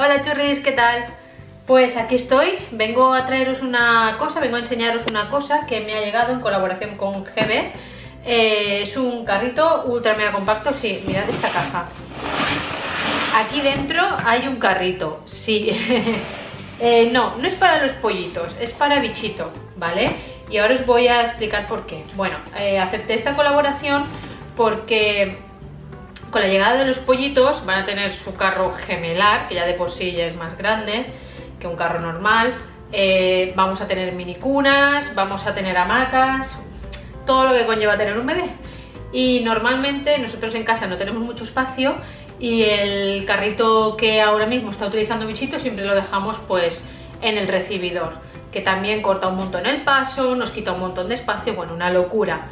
Hola churris, ¿qué tal? Pues aquí estoy, vengo a traeros una cosa, vengo a enseñaros una cosa que me ha llegado en colaboración con GB. Es un carrito ultra mega compacto, sí, mirad esta caja. Aquí dentro hay un carrito, sí. No es para los pollitos, es para bichito, ¿vale? Y ahora os voy a explicar por qué. Bueno, acepté esta colaboración porque con la llegada de los pollitos van a tener su carro gemelar, que ya de por sí ya es más grande que un carro normal. Vamos a tener minicunas, vamos a tener hamacas, todo lo que conlleva tener un bebé. Y normalmente nosotros en casa no tenemos mucho espacio y el carrito que ahora mismo está utilizando bichito siempre lo dejamos pues en el recibidor, que también corta un montón el paso, nos quita un montón de espacio, bueno, una locura.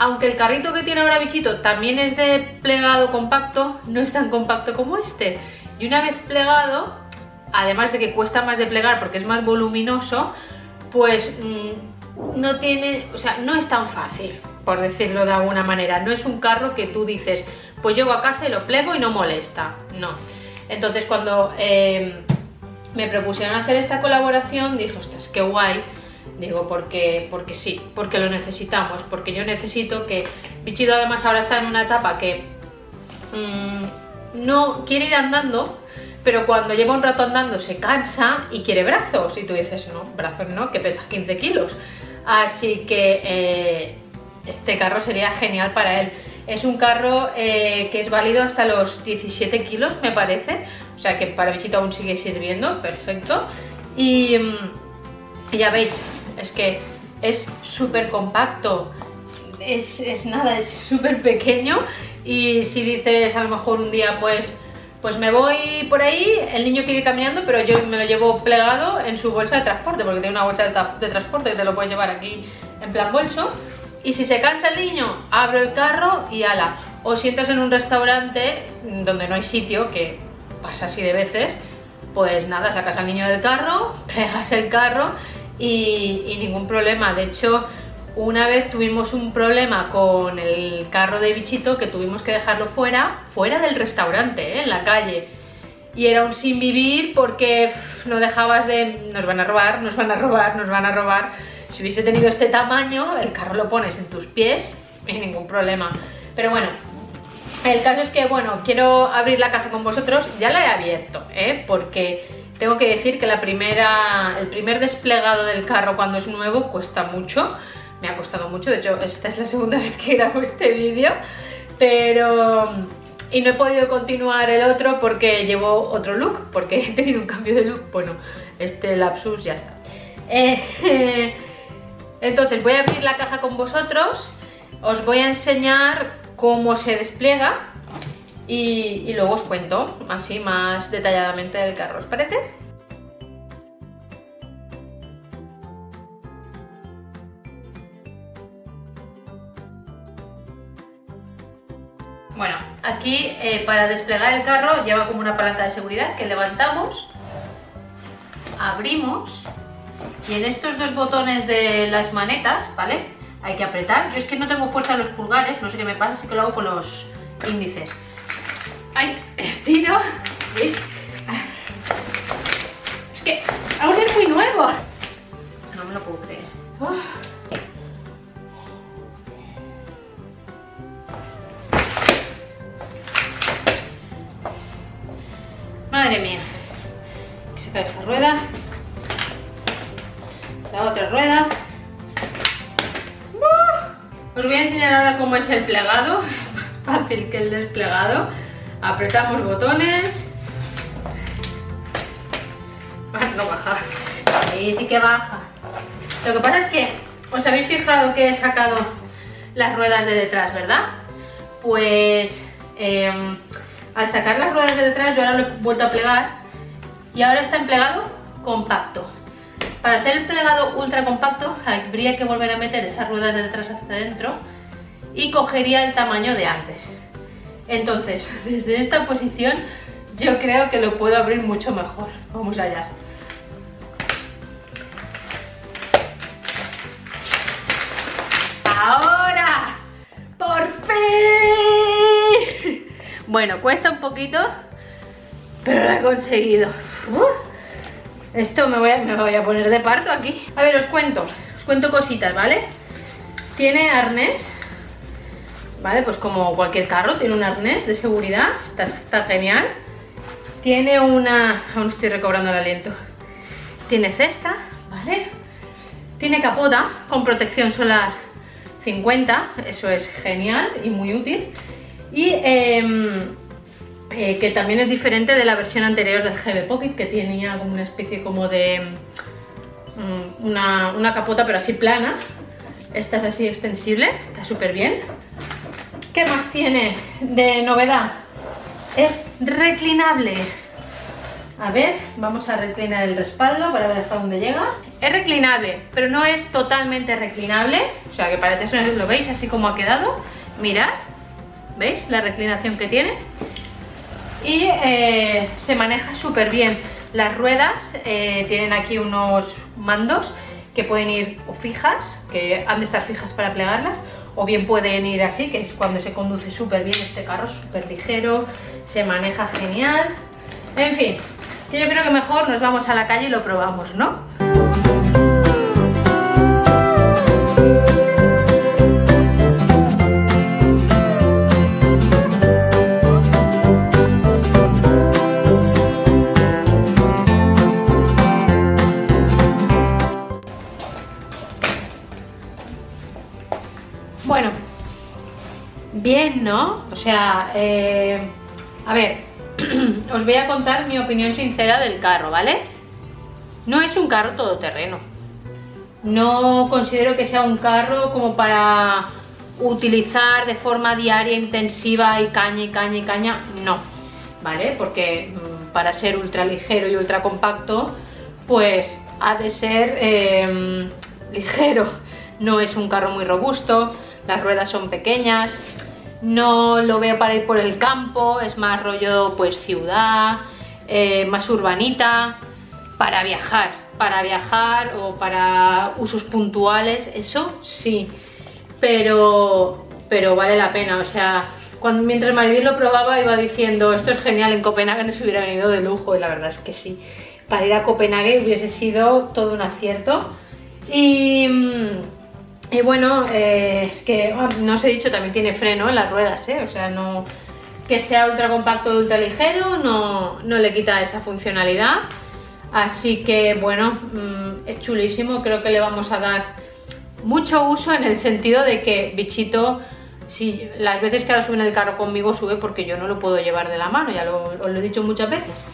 Aunque el carrito que tiene ahora bichito también es de plegado compacto, no es tan compacto como este. Y una vez plegado, además de que cuesta más de plegar porque es más voluminoso, pues no tiene, o sea, no es tan fácil, por decirlo de alguna manera. No es un carro que tú dices, pues llego a casa y lo plego y no molesta, no. Entonces cuando me propusieron hacer esta colaboración, dije, ostras, qué guay. Digo, porque sí, porque lo necesitamos, porque yo necesito que... Bichito además ahora está en una etapa que no quiere ir andando, pero cuando lleva un rato andando se cansa y quiere brazos. Y tú dices, no, brazos no, que pesas 15 kilos. Así que este carro sería genial para él. Es un carro que es válido hasta los 17 kilos, me parece. O sea que para Bichito aún sigue sirviendo, perfecto. Y ya veis... Es que es súper compacto, es súper pequeño. Y si dices a lo mejor un día pues me voy por ahí, el niño quiere ir caminando, pero yo me lo llevo plegado en su bolsa de transporte, porque tiene una bolsa de transporte que te lo puedes llevar aquí en plan bolso. Y si se cansa el niño, abro el carro y ala. O si entras en un restaurante donde no hay sitio, que pasa así de veces, pues nada, sacas al niño del carro, plegas el carro y ningún problema. De hecho, una vez tuvimos un problema con el carro de bichito que tuvimos que dejarlo fuera del restaurante, en la calle, y era un sin vivir porque no dejabas de... nos van a robar, nos van a robar, nos van a robar. Si hubiese tenido este tamaño, el carro lo pones en tus pies sin ningún problema. Pero bueno, el caso es que, bueno, quiero abrir la caja con vosotros. Ya la he abierto, porque tengo que decir que el primer desplegado del carro cuando es nuevo cuesta mucho. Me ha costado mucho, de hecho esta es la segunda vez que grabo este vídeo, pero... Y no he podido continuar el otro porque llevo otro look, porque he tenido un cambio de look, bueno, este lapsus ya está. Entonces voy a abrir la caja con vosotros, os voy a enseñar cómo se despliega. Y luego os cuento así más detalladamente del carro, ¿os parece? Bueno, aquí para desplegar el carro lleva como una palanca de seguridad que levantamos, abrimos y en estos dos botones de las manetas, ¿vale? Hay que apretar. Yo es que no tengo fuerza en los pulgares, no sé qué me pasa, así que lo hago con los índices. Ay, estiro, ¿veis? Es que aún es muy nuevo. No me lo puedo creer. Oh. Madre mía. Que se cae esta rueda. La otra rueda. Os voy a enseñar ahora cómo es el plegado. Es más fácil que el desplegado. Apretamos botones. No baja. Sí, sí que baja. Lo que pasa es que os habéis fijado que he sacado las ruedas de detrás, ¿verdad? Pues al sacar las ruedas de detrás yo ahora lo he vuelto a plegar y ahora está en plegado compacto. Para hacer el plegado ultra compacto habría que volver a meter esas ruedas de detrás hacia adentro y cogería el tamaño de antes. Entonces, desde esta posición yo creo que lo puedo abrir mucho mejor. Vamos allá. ¡Ahora! ¡Por fin! Bueno, cuesta un poquito, pero lo he conseguido. Esto me voy a poner de parto aquí. A ver, os cuento cositas, ¿vale? Tiene arnés, ¿vale? Pues como cualquier carro, tiene un arnés de seguridad, está genial. Tiene una... aún estoy recobrando el aliento. Tiene cesta, ¿vale? Tiene capota con protección solar 50, eso es genial y muy útil. Y que también es diferente de la versión anterior del GB Pockit, que tenía como una especie como de una capota pero así plana. Esta es así extensible, está súper bien. ¿Qué más tiene de novedad? Es reclinable. A ver, vamos a reclinar el respaldo para ver hasta dónde llega. Es reclinable, pero no es totalmente reclinable. O sea que para echarse, lo veis así como ha quedado. Mirad, ¿veis la reclinación que tiene? Y se maneja súper bien. Las ruedas tienen aquí unos mandos que pueden ir o fijas, que han de estar fijas para plegarlas, o bien pueden ir así, que es cuando se conduce súper bien este carro, súper ligero, se maneja genial. En fin, yo creo que mejor nos vamos a la calle y lo probamos, ¿no? Bueno, bien, ¿no? O sea, a ver, os voy a contar mi opinión sincera del carro, ¿vale? No es un carro todoterreno. No considero que sea un carro como para utilizar de forma diaria, intensiva y caña y caña y caña, no, ¿vale? Porque para ser ultra ligero y ultra compacto, pues ha de ser ligero. No es un carro muy robusto. Las ruedas son pequeñas, no lo veo para ir por el campo, es más rollo pues ciudad, más urbanita, para viajar o para usos puntuales, eso sí, pero vale la pena. O sea, mientras Marilyn lo probaba iba diciendo, esto es genial, en Copenhague nos hubiera venido de lujo, y la verdad es que sí, para ir a Copenhague hubiese sido todo un acierto. Y bueno, es que, no os he dicho, también tiene freno en las ruedas, ¿eh? O sea, no que sea ultra compacto o ultra ligero, no le quita esa funcionalidad. Así que, bueno, es chulísimo, creo que le vamos a dar mucho uso en el sentido de que, bichito, si las veces que ahora sube en el carro conmigo sube porque yo no lo puedo llevar de la mano, ya os lo he dicho muchas veces.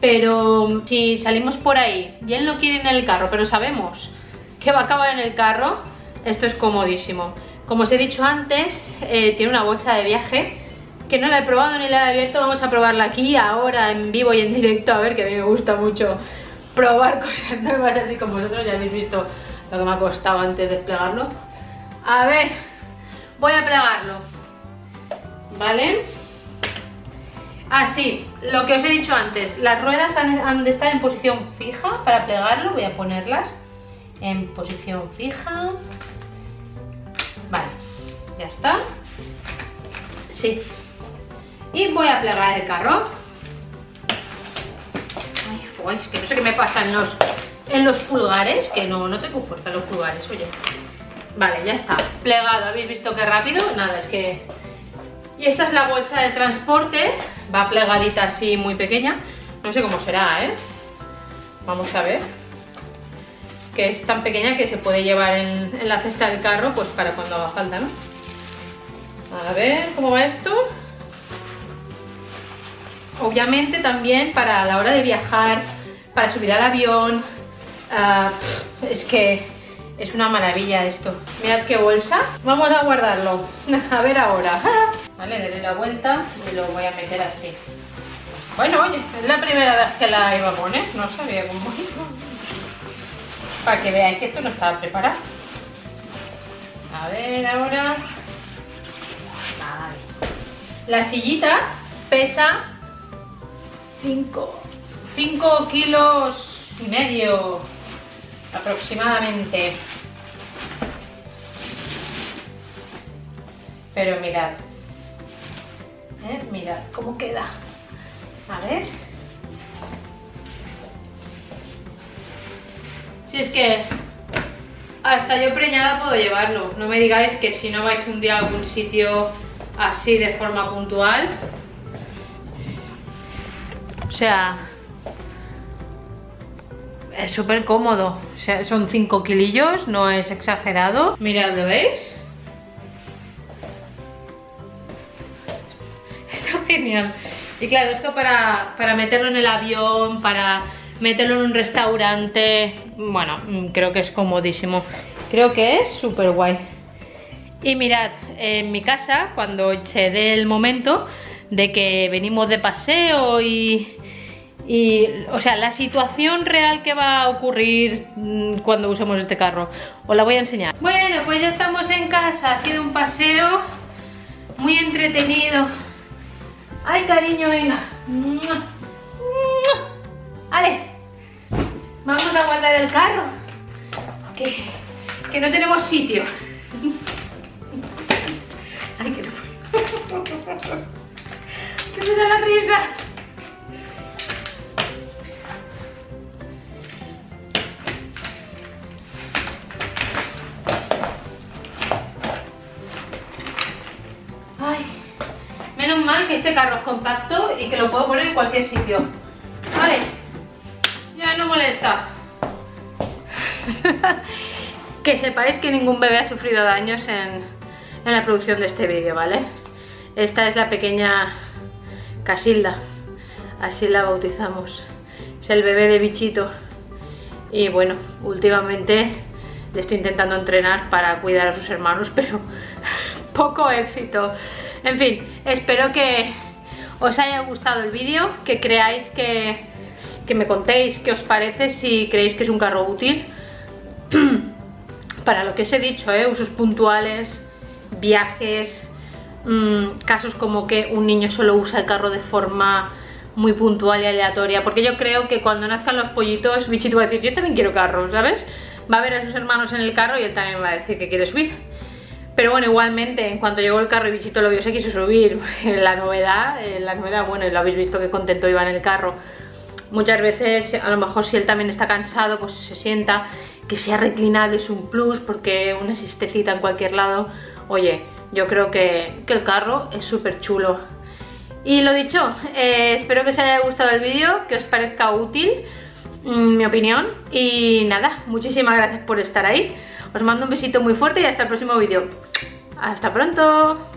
Pero si salimos por ahí y él no quiere ir en el carro, pero sabemos que va a acabar en el carro, esto es comodísimo. Como os he dicho antes, tiene una bolsa de viaje que no la he probado ni la he abierto. Vamos a probarla aquí, ahora, en vivo y en directo. A ver, que a mí me gusta mucho probar cosas nuevas así con vosotros. Ya habéis visto lo que me ha costado antes de desplegarlo. A ver, voy a plegarlo, ¿vale? Así, lo que os he dicho antes, las ruedas han de estar en posición fija para plegarlo. Voy a ponerlas en posición fija. Vale, ya está. Sí. Y voy a plegar el carro. Ay, uy, es que no sé qué me pasa en los pulgares, que no tengo fuerza en los pulgares, oye. Vale, ya está. Plegado, ¿habéis visto qué rápido? Nada, es que... Y esta es la bolsa de transporte. Va plegadita así, muy pequeña. No sé cómo será, ¿eh? Vamos a ver. Que es tan pequeña que se puede llevar en la cesta del carro, pues para cuando haga falta, ¿no? A ver cómo va esto. Obviamente también para la hora de viajar, para subir al avión, es que es una maravilla esto. Mirad qué bolsa. Vamos a guardarlo, a ver ahora. Vale, le doy la vuelta y lo voy a meter así. Bueno, oye, es la primera vez que la iba a poner, no sabía cómo iba. Para que veáis que esto no estaba preparado. A ver ahora. Vale. La sillita pesa 5 kilos y medio aproximadamente. Pero mirad. Mirad cómo queda. A ver. Si es que hasta yo preñada puedo llevarlo. No me digáis que si no vais un día a algún sitio así de forma puntual. O sea, es súper cómodo. O sea, son 5 kilillos, no es exagerado. Mirad, ¿lo veis? Está genial. Y claro, esto para meterlo en el avión, para meterlo en un restaurante, bueno, creo que es comodísimo. Creo que es súper guay. Y mirad, en mi casa, cuando se dé el momento de que venimos de paseo y o sea, la situación real que va a ocurrir cuando usemos este carro, os la voy a enseñar. Bueno, pues ya estamos en casa, ha sido un paseo muy entretenido. Ay, cariño, venga. Vale, vamos a guardar el carro, que no tenemos sitio. Ay, que no. Que me da la risa. Ay, menos mal que este carro es compacto y que lo puedo poner en cualquier sitio. Vale, ya no molesta. Que sepáis que ningún bebé ha sufrido daños en la producción de este vídeo, ¿vale? Esta es la pequeña Casilda, así la bautizamos, es el bebé de Bichito. Y bueno, últimamente le estoy intentando entrenar para cuidar a sus hermanos, pero poco éxito. En fin, espero que os haya gustado el vídeo, que creáis que me contéis qué os parece, si creéis que es un carro útil para lo que os he dicho, usos puntuales, viajes, casos como que un niño solo usa el carro de forma muy puntual y aleatoria, porque yo creo que cuando nazcan los pollitos, Bichito va a decir: yo también quiero carro, ¿sabes? Va a ver a sus hermanos en el carro y él también va a decir que quiere subir. Pero bueno, igualmente, en cuanto llegó el carro y Bichito lo vio, se quiso subir. La novedad, bueno, y lo habéis visto que contento iba en el carro. Muchas veces, a lo mejor si él también está cansado, pues se sienta. Que sea reclinable es un plus, porque una siestecita en cualquier lado, oye, yo creo que el carro es súper chulo. Y lo dicho, espero que os haya gustado el vídeo, que os parezca útil mi opinión. Y nada, muchísimas gracias por estar ahí. Os mando un besito muy fuerte y hasta el próximo vídeo. ¡Hasta pronto!